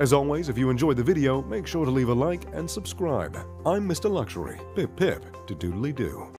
As always, if you enjoyed the video, make sure to leave a like and subscribe. I'm Mr. Luxury. Pip pip to doodly-doo.